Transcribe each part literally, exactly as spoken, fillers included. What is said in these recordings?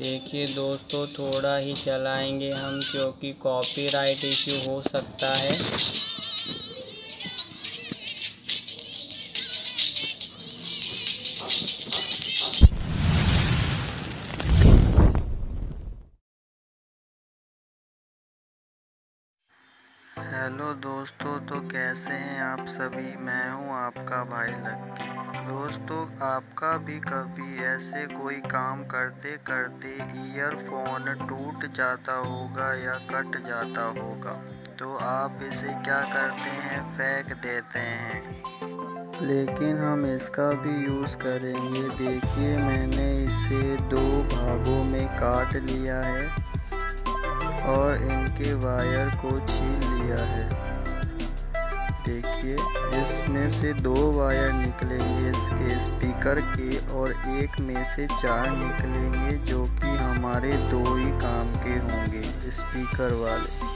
देखिए दोस्तों, थोड़ा ही चलाएंगे हम क्योंकि कॉपीराइट इश्यू हो सकता है। हेलो दोस्तों, तो कैसे हैं आप सभी। मैं हूं आपका भाई लक्की। दोस्तों, आपका भी कभी ऐसे कोई काम करते करते ईयरफोन टूट जाता होगा या कट जाता होगा, तो आप इसे क्या करते हैं, फेंक देते हैं। लेकिन हम इसका भी यूज़ करेंगे। देखिए, मैंने इसे दो भागों में काट लिया है और इनके वायर को छील लिया है। देखिए, इसमें से दो वायर निकलेंगे इसके स्पीकर के और एक में से चार निकलेंगे जो कि हमारे दो ही काम के होंगे, स्पीकर वाले।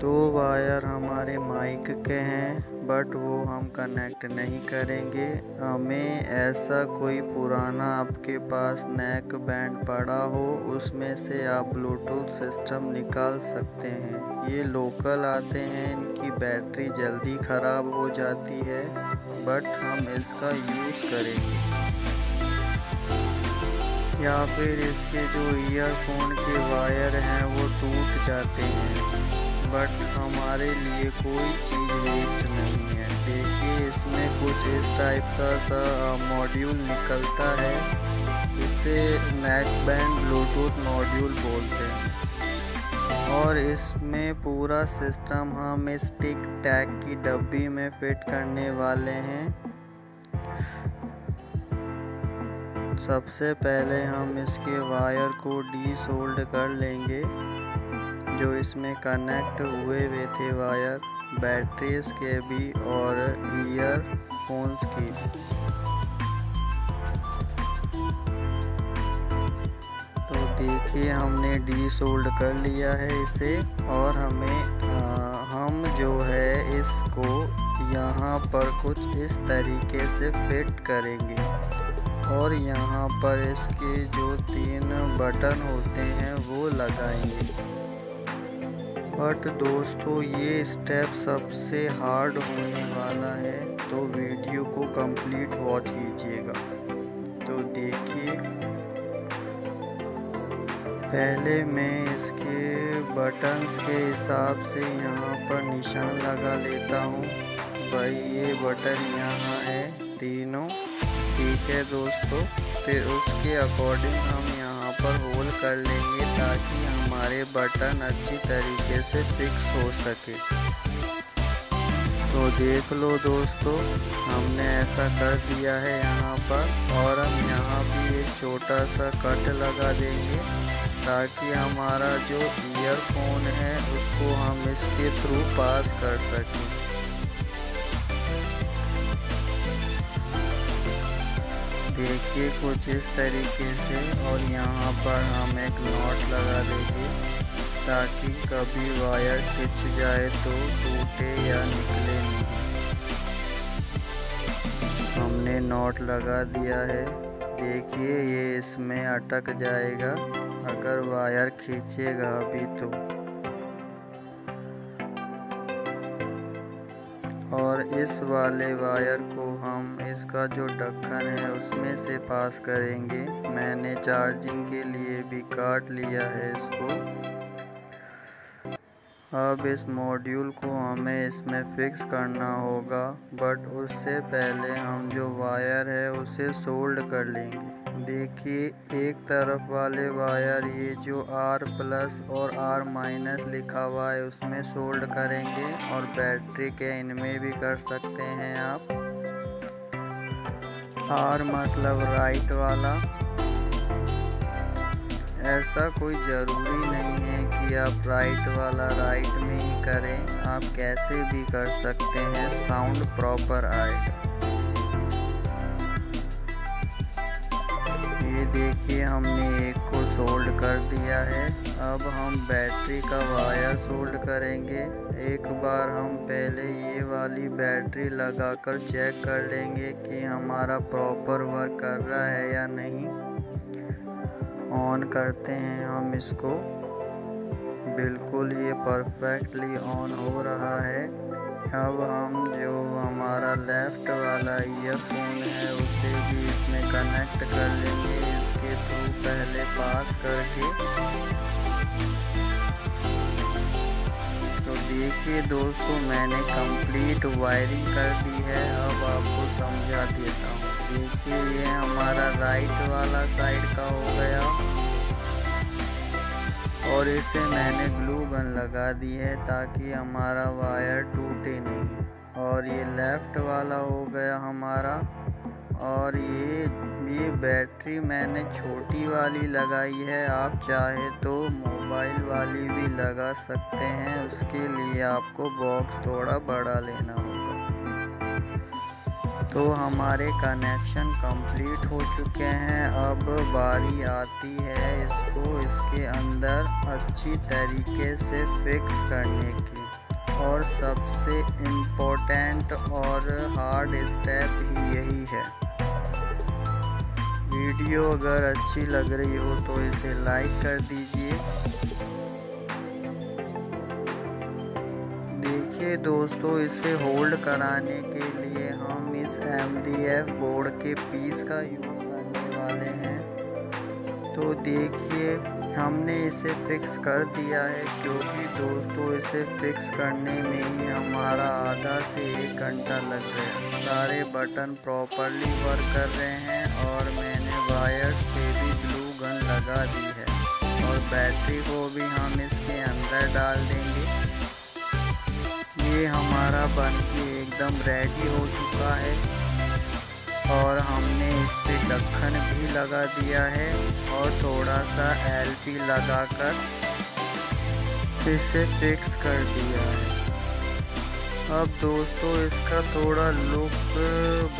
दो वायर हमारे माइक के हैं, बट वो हम कनेक्ट नहीं करेंगे। हमें ऐसा कोई पुराना आपके पास नेक बैंड पड़ा हो, उसमें से आप ब्लूटूथ सिस्टम निकाल सकते हैं। ये लोकल आते हैं, इनकी बैटरी जल्दी ख़राब हो जाती है, बट हम इसका यूज़ करेंगे। या फिर इसके जो ईयरफोन के वायर हैं वो टूट जाते हैं, बट हमारे लिए कोई चीज़ वेस्ट नहीं है। देखिए, इसमें कुछ इस टाइप का सा मॉड्यूल निकलता है, इसे नेक बैंड ब्लूटूथ मॉड्यूल बोलते हैं। और इसमें पूरा सिस्टम हम इस टिक टैक की डब्बी में फिट करने वाले हैं। सबसे पहले हम इसके वायर को डीसोल्ड कर लेंगे, जो इसमें कनेक्ट हुए हुए थे वायर, बैटरीज के भी और ईयरफोन्स की भी। देखिए, हमने डीसोल्ड कर लिया है इसे और हमें आ, हम जो है इसको यहाँ पर कुछ इस तरीके से फिट करेंगे। और यहाँ पर इसके जो तीन बटन होते हैं वो लगाएंगे। बट दोस्तों, ये स्टेप सबसे हार्ड होने वाला है, तो वीडियो को कंप्लीट वॉच कीजिएगा। तो देखिए, पहले मैं इसके बटन्स के हिसाब से यहाँ पर निशान लगा लेता हूँ। भाई, ये बटन यहाँ है तीनों, ठीक है दोस्तों। फिर उसके अकॉर्डिंग हम यहाँ पर होल कर लेंगे ताकि हमारे बटन अच्छी तरीके से फिक्स हो सके। तो देख लो दोस्तों, हमने ऐसा कर दिया है यहाँ पर। और हम यहाँ भी एक छोटा सा कट लगा देंगे ताकि हमारा जो ईयरफोन है उसको हम इसके थ्रू पास कर सकें। देखिए, कुछ इस तरीके से। और यहाँ पर हम एक नॉट लगा देंगे ताकि कभी वायर खिंच जाए तो टूटे या निकले नहीं। हमने नॉट लगा दिया है। देखिए, ये इसमें अटक जाएगा अगर वायर खींचेगा भी तो। और इस वाले वायर को हम इसका जो ढक्कन है उसमें से पास करेंगे। मैंने चार्जिंग के लिए भी काट लिया है इसको। अब इस मॉड्यूल को हमें इसमें फिक्स करना होगा, बट उससे पहले हम जो वायर है उसे सोल्ड कर लेंगे। देखिए, एक तरफ वाले वायर ये जो आर प्लस और आर माइनस लिखा हुआ है उसमें सोल्ड करेंगे और बैटरी के इनमें भी कर सकते हैं आप। आर मतलब राइट वाला। ऐसा कोई ज़रूरी नहीं है कि आप राइट वाला राइट में ही करें, आप कैसे भी कर सकते हैं, साउंड प्रॉपर आएगा। ये देखिए हमने एक को सोल्ड कर दिया है। अब हम बैटरी का वायर सोल्ड करेंगे। एक बार हम पहले ये वाली बैटरी लगाकर चेक कर लेंगे कि हमारा प्रॉपर वर्क कर रहा है या नहीं। ऑन करते हैं हम इसको, बिल्कुल ये परफेक्टली ऑन हो रहा है। अब हम जो हमारा लेफ़्ट वाला ईयरफोन है उसे भी इसमें कनेक्ट कर लेंगे, इसके थ्रू पहले पास करके। तो देखिए दोस्तों, मैंने कंप्लीट वायरिंग कर दी है। अब आपको समझा देता हूँ। देखिए ये हमारा राइट वाला साइड का हो गया और इसे मैंने ग्लू गन लगा दी है ताकि हमारा वायर टूटे नहीं। और ये लेफ़्ट वाला हो गया हमारा, और ये ये बैटरी मैंने छोटी वाली लगाई है। आप चाहे तो मोबाइल वाली भी लगा सकते हैं, उसके लिए आपको बॉक्स थोड़ा बड़ा लेना होगा। तो हमारे कनेक्शन कंप्लीट हो चुके हैं। अब बारी आती है इसको इसके अंदर अच्छी तरीके से फिक्स करने की, और सबसे इम्पोर्टेंट और हार्ड स्टेप ही यही है। वीडियो अगर अच्छी लग रही हो तो इसे लाइक कर दीजिए। देखिए दोस्तों, इसे होल्ड कराने के लिए हम इस एम डी एफ बोर्ड के पीस का यूज़ करने वाले हैं। तो देखिए हमने इसे फ़िक्स कर दिया है, क्योंकि दोस्तों इसे फ़िक्स करने में ही हमारा आधा से एक घंटा लग गया। सारे बटन प्रॉपरली वर्क कर रहे हैं और मैंने वायर्स पे भी ग्लू गन लगा दी है, और बैटरी को भी हम इसके अंदर डाल देंगे। ये हमारा बनके एकदम रेडी हो चुका है, और हमने इस पे ढक्कन भी लगा दिया है और थोड़ा सा एल पी लगाकर इसे फिक्स कर दिया है। अब दोस्तों इसका थोड़ा लुक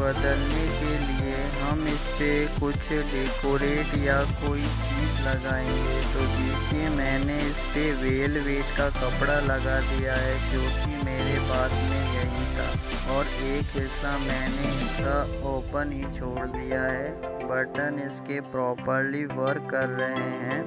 बदलने के लिए हम इस पे कुछ डेकोरेट या कोई चीज़ लगाएंगे। तो देखिए मैंने इस पे वेलवेट का कपड़ा लगा दिया है, जो कि मेरे पास में यही था, और एक हिस्सा मैंने इसका ओपन ही छोड़ दिया है। बटन इसके प्रॉपरली वर्क कर रहे हैं।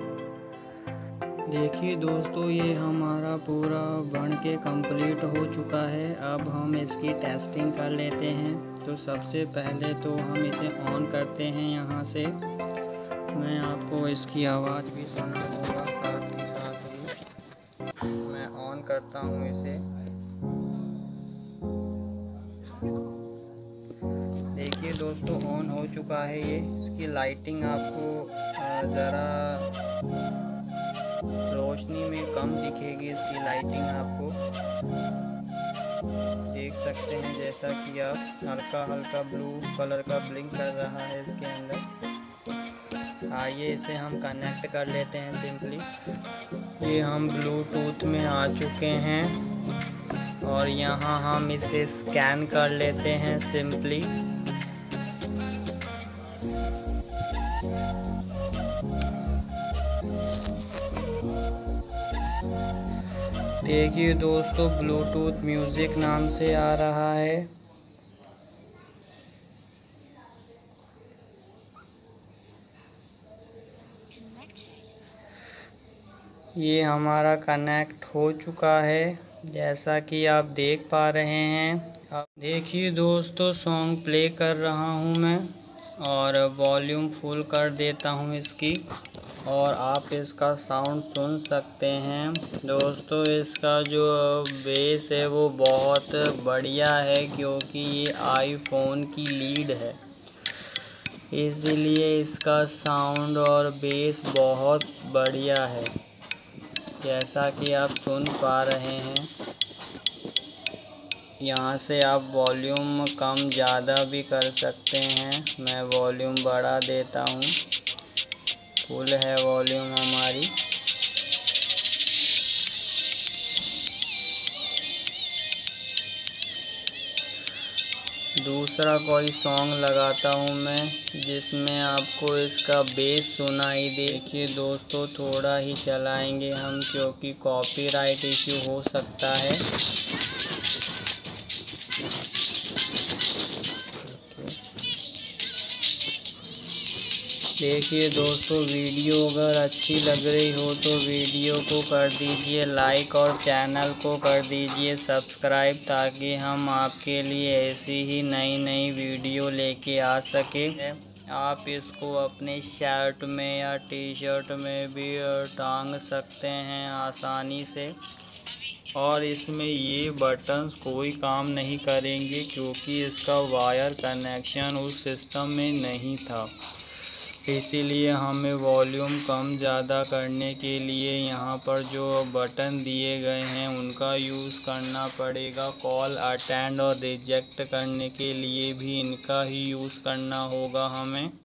देखिए दोस्तों, ये हमारा पूरा बन के कम्प्लीट हो चुका है। अब हम इसकी टेस्टिंग कर लेते हैं। तो सबसे पहले तो हम इसे ऑन करते हैं। यहाँ से मैं आपको इसकी आवाज़ भी सुना दूँगा, साथ ही साथ ही मैं ऑन करता हूँ इसे। देखिए दोस्तों, ऑन हो चुका है ये। इसकी लाइटिंग आपको ज़रा रोशनी में कम दिखेगी, इसकी लाइटिंग आपको देख सकते हैं, जैसा कि आप हल्का हल्का ब्लू कलर का ब्लिंक कर रहा है इसके अंदर। आइए इसे हम कनेक्ट कर लेते हैं सिंपली। ये हम ब्लूटूथ में आ चुके हैं, और यहाँ हम इसे स्कैन कर लेते हैं सिंपली। देखिए दोस्तों, ब्लूटूथ म्यूजिक नाम से आ रहा है। ये हमारा कनेक्ट हो चुका है, जैसा कि आप देख पा रहे हैं। देखिए दोस्तों, सॉन्ग प्ले कर रहा हूं मैं, और वॉल्यूम फुल कर देता हूं इसकी, और आप इसका साउंड सुन सकते हैं। दोस्तों इसका जो बेस है वो बहुत बढ़िया है, क्योंकि ये आईफोन की लीड है, इसीलिए इसका साउंड और बेस बहुत बढ़िया है, जैसा कि आप सुन पा रहे हैं। यहाँ से आप वॉल्यूम कम ज़्यादा भी कर सकते हैं। मैं वॉल्यूम बढ़ा देता हूँ, फुल है वॉल्यूम हमारी। दूसरा कोई सॉन्ग लगाता हूँ मैं जिसमें आपको इसका बेस सुनाई दे। देखिए दोस्तों, थोड़ा ही चलाएंगे हम क्योंकि कॉपीराइट इश्यू हो सकता है। देखिए दोस्तों, वीडियो अगर अच्छी लग रही हो तो वीडियो को कर दीजिए लाइक और चैनल को कर दीजिए सब्सक्राइब, ताकि हम आपके लिए ऐसी ही नई नई वीडियो लेके आ सके। आप इसको अपने शर्ट में या टी शर्ट में भी टांग सकते हैं आसानी से। और इसमें ये बटन्स कोई काम नहीं करेंगे क्योंकि इसका वायर कनेक्शन उस सिस्टम में नहीं था, इसीलिए हमें वॉल्यूम कम ज़्यादा करने के लिए यहाँ पर जो बटन दिए गए हैं उनका यूज़ करना पड़ेगा। कॉल अटेंड और रिजेक्ट करने के लिए भी इनका ही यूज़ करना होगा हमें।